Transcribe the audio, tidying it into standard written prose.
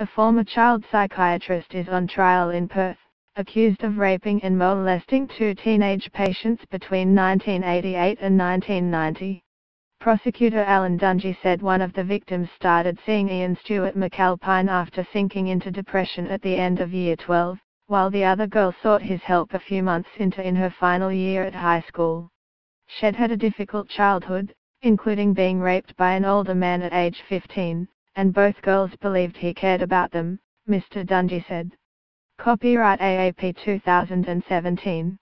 A former child psychiatrist is on trial in Perth, accused of raping and molesting two teenage patients between 1988 and 1990. Prosecutor Alan Dungy said one of the victims started seeing Ian Stewart McAlpine after sinking into depression at the end of Year 12, while the other girl sought his help a few months into her final year at high school. She'd had a difficult childhood, including being raped by an older man at age 15, and both girls believed he cared about them, Mr. Dungy said. Copyright AAP 2017.